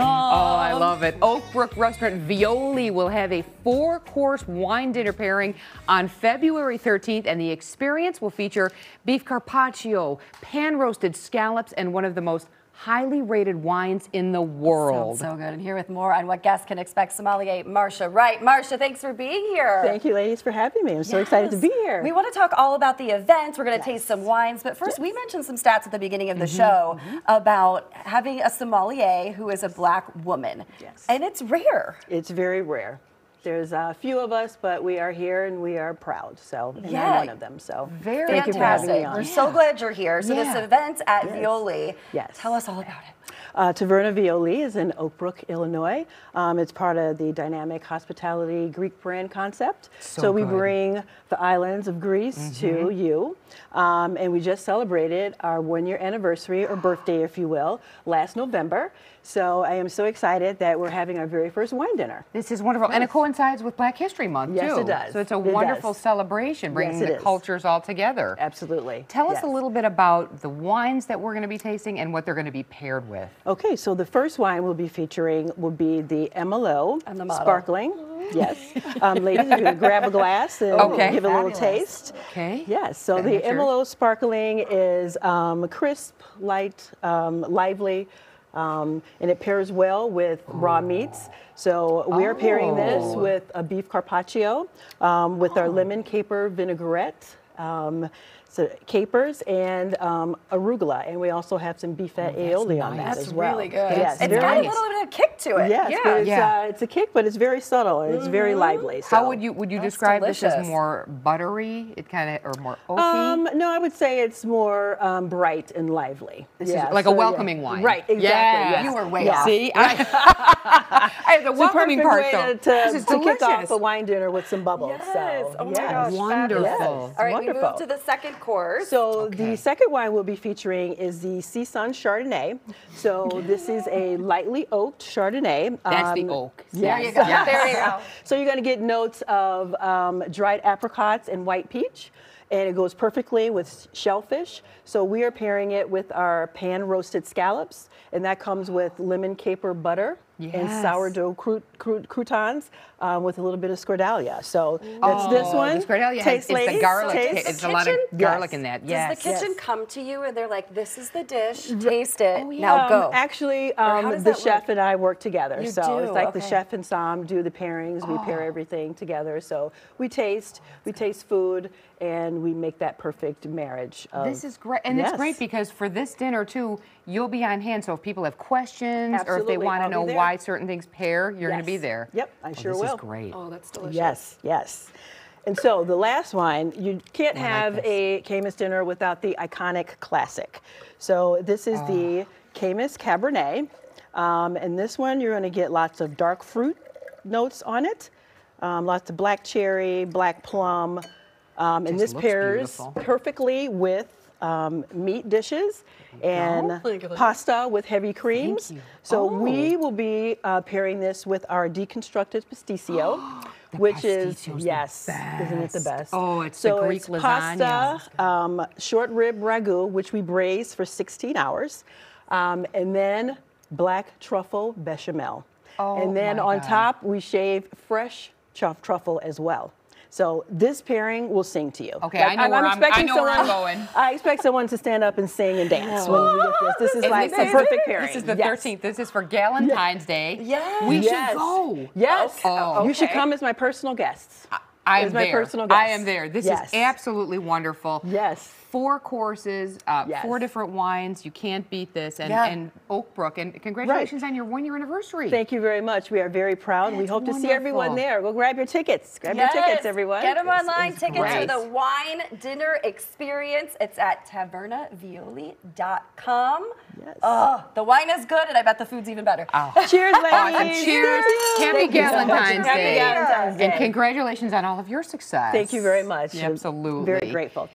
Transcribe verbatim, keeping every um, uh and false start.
Oh, I love it. Oak Brook Restaurant Violi will have a four-course wine dinner pairing on February thirteenth, and the experience will feature beef carpaccio, pan-roasted scallops, and one of the most highly rated wines in the world. Sounds so good. And here with more on what guests can expect, sommelier Marsha Wright. Marsha, thanks for being here. Thank you, ladies, for having me. I'm yes. so excited to be here. We want to talk all about the event. We're going to yes. taste some wines, but first yes. we mentioned some stats at the beginning of the mm-hmm. show mm-hmm. about having a sommelier who is a black woman. Yes. And it's rare. It's very rare. There's a few of us, but we are here and we are proud. So, and yeah. I'm one of them. So, very thank fantastic. You for having me on. We're yeah. so glad you're here. So, yeah. this event at yes. Violi, yes. tell us all about it. Uh, Taverna Violi is in Oak Brook, Illinois. Um, it's part of the Dynamic Hospitality Greek brand concept. So, so we good. bring the islands of Greece mm-hmm. to you. Um, and we just celebrated our one-year anniversary, or birthday, if you will, last November. So I am so excited that we're having our very first wine dinner. This is wonderful. Yes. And it coincides with Black History Month, yes, too. Yes, it does. So it's a it wonderful does. celebration, bringing yes, the is. cultures all together. Absolutely. Tell yes. us a little bit about the wines that we're going to be tasting and what they're going to be paired with. Okay, so the first wine we'll be featuring will be the M L O and the Sparkling. Yes. Um, ladies, you can grab a glass and okay. give it a little taste. Okay. Yes, so the M L O Sparkling is um, crisp, light, um, lively, um, and it pairs well with Ooh. raw meats. So we are oh. pairing this with a beef carpaccio, um, with oh. our lemon caper vinaigrette. Um, so capers and um, arugula, and we also have some beefette oh, aioli nice. on that that's as well. That's really good. Yes, it's got nice. a little bit of a kick to it. Yes, yeah, but it's, yeah. Uh, it's a kick, but it's very subtle and mm-hmm. it's very lively. So. How would you would you that's describe delicious. this as more buttery? It kind of or more oaky? Um, no, I would say it's more um, bright and lively. This yeah, is like so, a welcoming yeah. wine. Right. Exactly. Yeah. Yes. You were way yeah. off. See, I, I had the it's welcoming part way though. To, this is to delicious. Kick off a wine dinner with some bubbles. Yes. So. Oh my gosh. Wonderful. All right. We move to the second course. So okay. the second wine we'll be featuring is the Sea Sun Chardonnay. So this is a lightly oaked Chardonnay. That's um, the oak. Yes. There you go. Yes. There you go. So you're going to get notes of um, dried apricots and white peach. And it goes perfectly with shellfish. So we are pairing it with our pan-roasted scallops, and that comes with lemon caper butter yes. and sourdough crout crout croutons um, with a little bit of Scordalia. So that's oh, this one. The Scordalia taste has, ladies, it's the garlic. Taste. It's the a lot of garlic yes. in that. Yes. Does the kitchen yes. come to you and they're like, "This is the dish. Taste it. Oh, yeah. Now go." Um, actually, um, the chef look? and I work together. You so do? it's like okay. the chef and Sam do the pairings. Oh. We pair everything together. So we taste, we taste food, and we make that perfect marriage. Of, this is great, and yes. it's great because for this dinner too, you'll be on hand. So if people have questions Absolutely. or if they want to know why certain things pair, you're yes. going to be there. Yep, I oh, sure this will. This is great. Oh, that's delicious. Yes, yes. And so the last wine, you can't I have like a Caymus dinner without the iconic classic. So this is oh. the Caymus Cabernet, um, and this one you're going to get lots of dark fruit notes on it, um, lots of black cherry, black plum. Um, and this pairs beautiful. perfectly with um, meat dishes and oh, pasta with heavy creams. So oh. we will be uh, pairing this with our deconstructed pasticcio, which is, yes, best. isn't it the best? Oh, it's so the Greek it's lasagna. Pasta, um, short rib ragu, which we braise for sixteen hours, um, and then black truffle bechamel. Oh, and then on God. top, we shave fresh truff truffle as well. So this pairing will sing to you. Okay, like, I know, I'm, where, I'm, I know someone, where I'm going. I expect someone to stand up and sing and dance oh, when we get this. This is, is like the perfect pairing. This is the yes. thirteenth. This is for Galentine's yes. Day. Yes. We yes. should go. Yes. Oh, okay. You should come as my personal guests. I, I am my there. Personal guest. I am there. This yes. is absolutely wonderful. Yes. Four courses, uh, yes. four different wines. You can't beat this. And, yeah. and Oak Brook, and congratulations right. on your one-year anniversary. Thank you very much. We are very proud. That's we hope wonderful. to see everyone there. Go grab your tickets. Grab yes. your tickets, everyone. Get them online. Tickets for the wine dinner experience. It's at taverna violi dot com. Yes. Oh, the wine is good, and I bet the food's even better. Oh. Cheers, ladies. Awesome. Cheers. Happy Galentine's Day. Happy Galentine's Day. And congratulations on all of your success. Thank you very much. Absolutely. Very grateful.